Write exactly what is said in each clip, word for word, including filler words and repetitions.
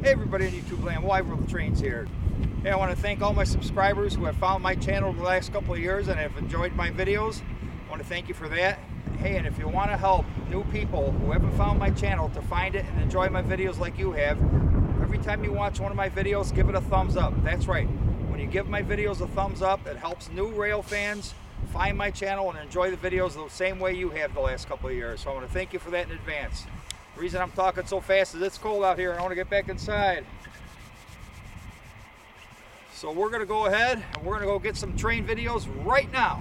Hey everybody on YouTube land, Wide World of Trains here. Hey, I want to thank all my subscribers who have found my channel over the last couple of years and have enjoyed my videos. I want to thank you for that. Hey, and if you want to help new people who haven't found my channel to find it and enjoy my videos like you have, every time you watch one of my videos, give it a thumbs up. That's right. When you give my videos a thumbs up, it helps new rail fans find my channel and enjoy the videos the same way you have the last couple of years. So I want to thank you for that in advance. The reason I'm talking so fast is it's cold out here and I want to get back inside. So we're going to go ahead and we're going to go get some train videos right now.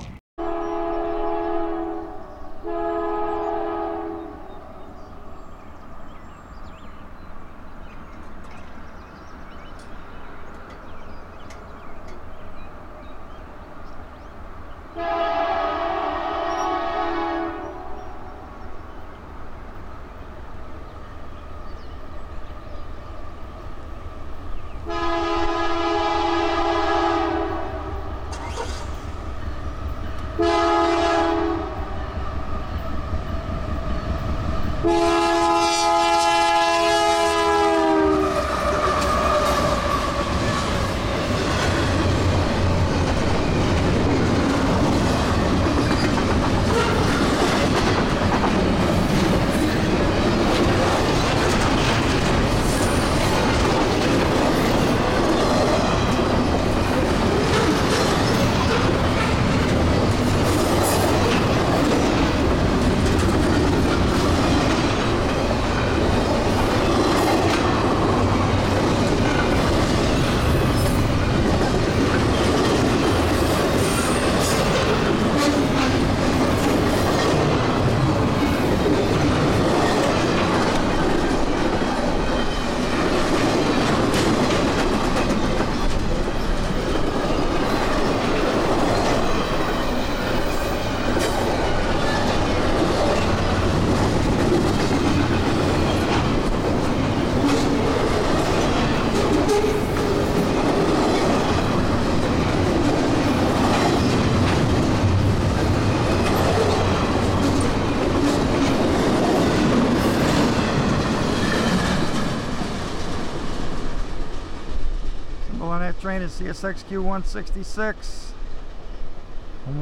Train is C S X Q one sixty-six.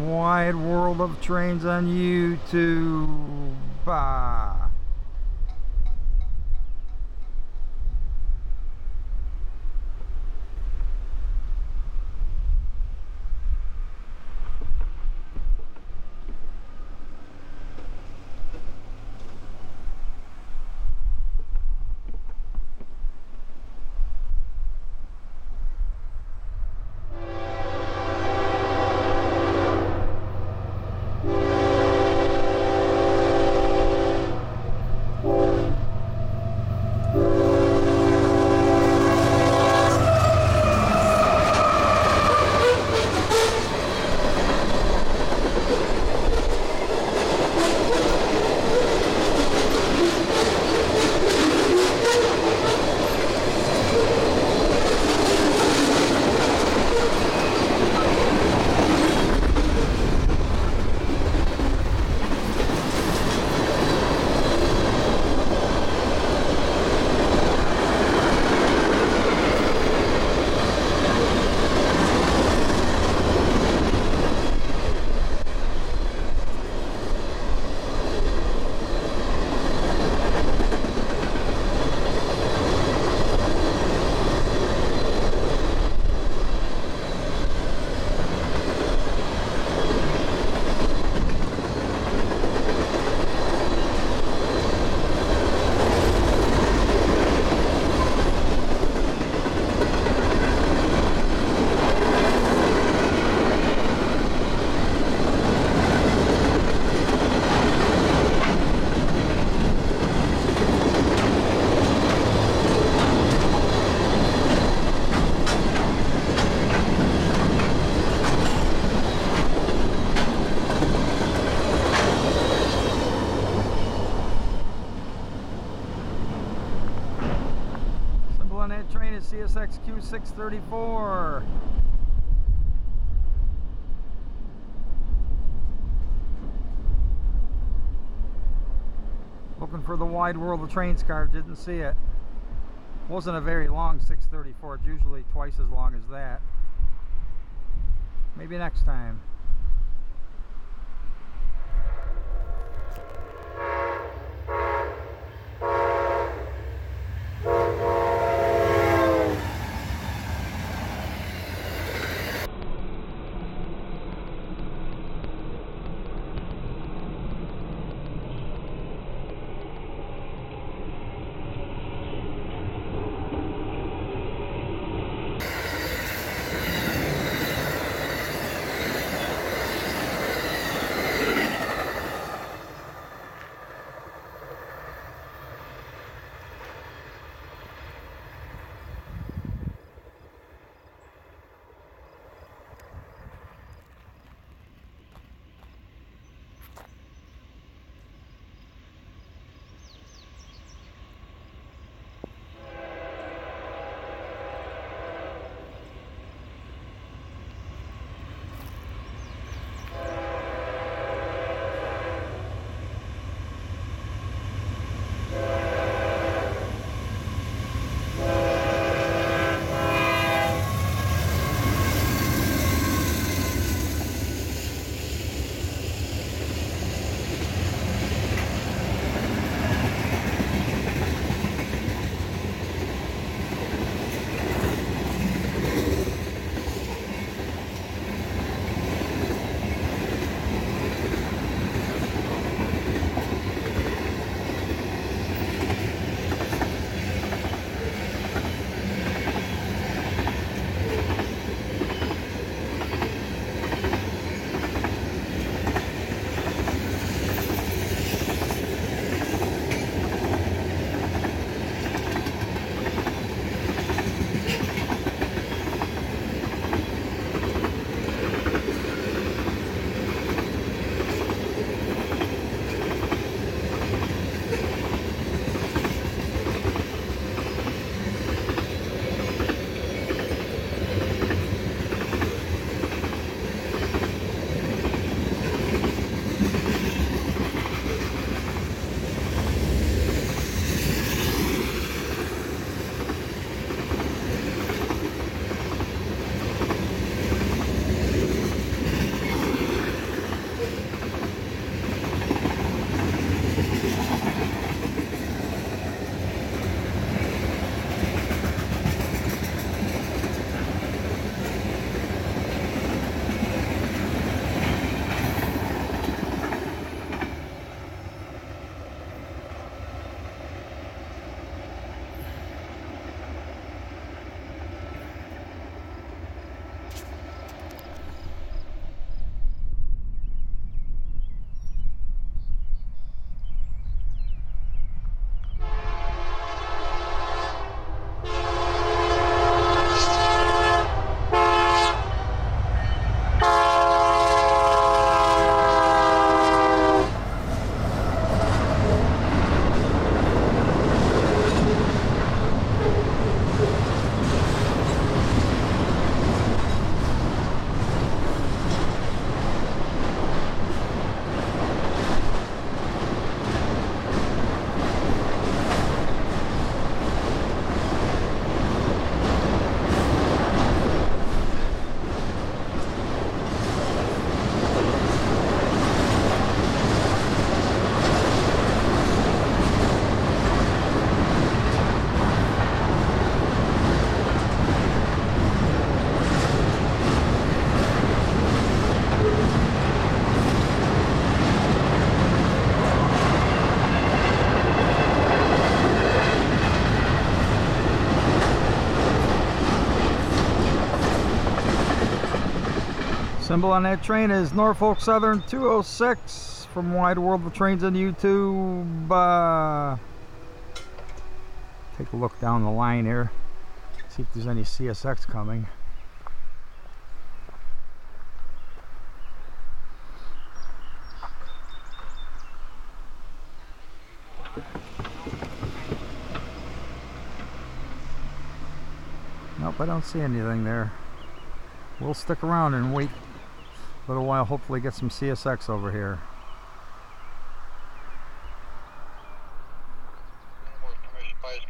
Wide World of Trains on YouTube. Bye. C S X Q six thirty-four. Looking for the Wide World of Trains car, didn't see it. Wasn't a very long six thirty-four. It's usually twice as long as that. Maybe next time. Symbol on that train is Norfolk Southern two oh six from Wide World of Trains on YouTube. Uh, take a look down the line here, see if there's any C S X coming. Nope, I don't see anything there. We'll stick around and wait a little while, hopefully get some C S X over here.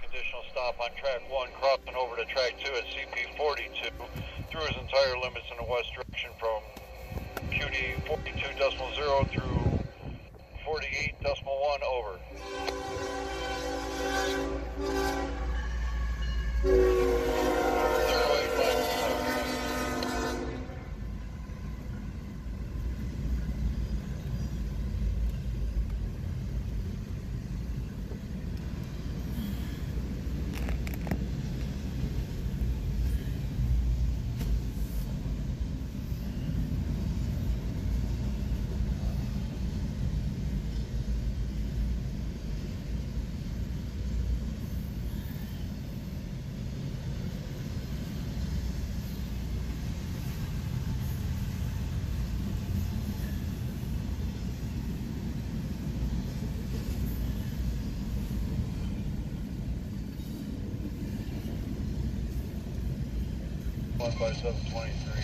Conditional stop. stop on track one, crossing over to track two at C P forty-two, through his entire limits in the west direction from Q D forty-two point zero through forty-eight point one, over. By seven twenty-three.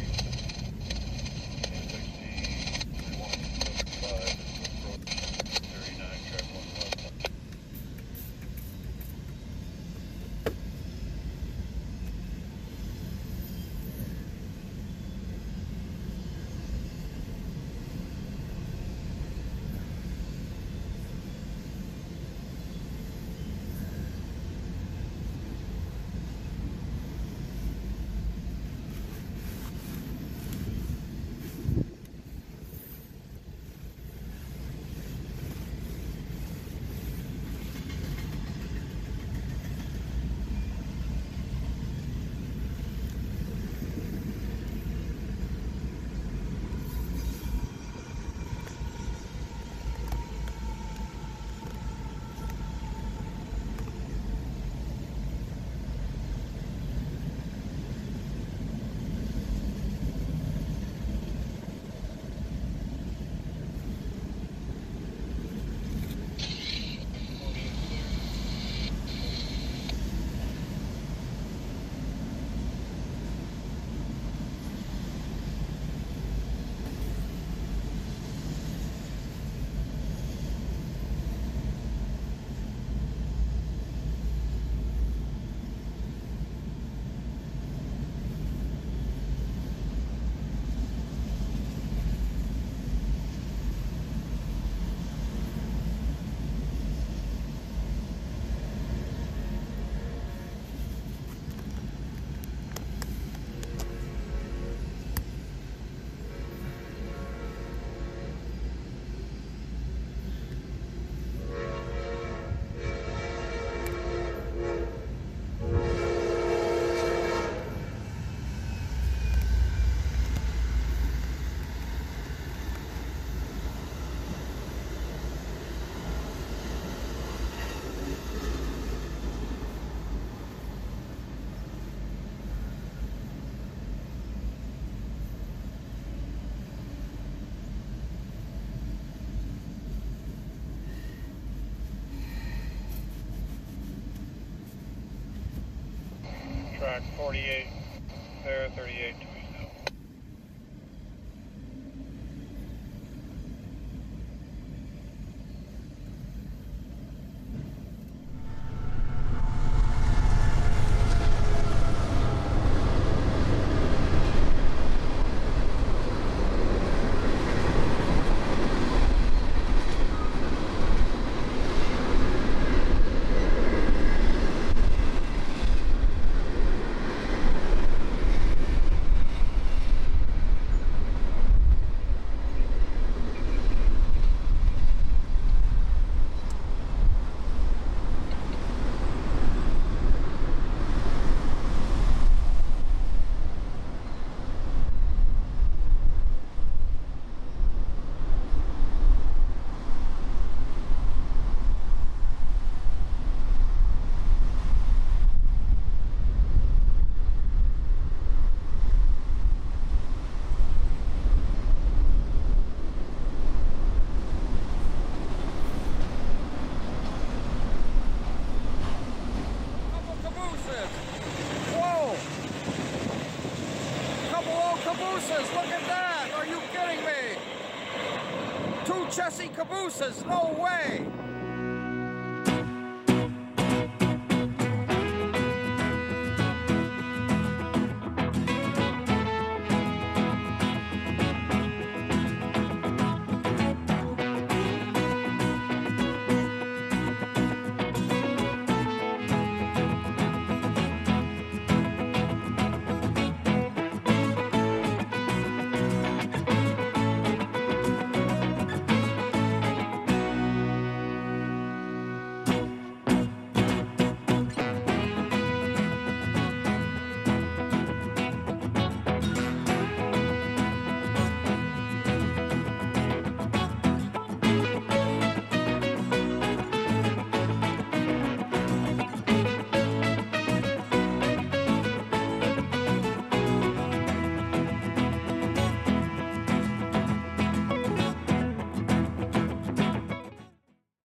Track forty-eight, there, thirty-eight. Cabooses, no way!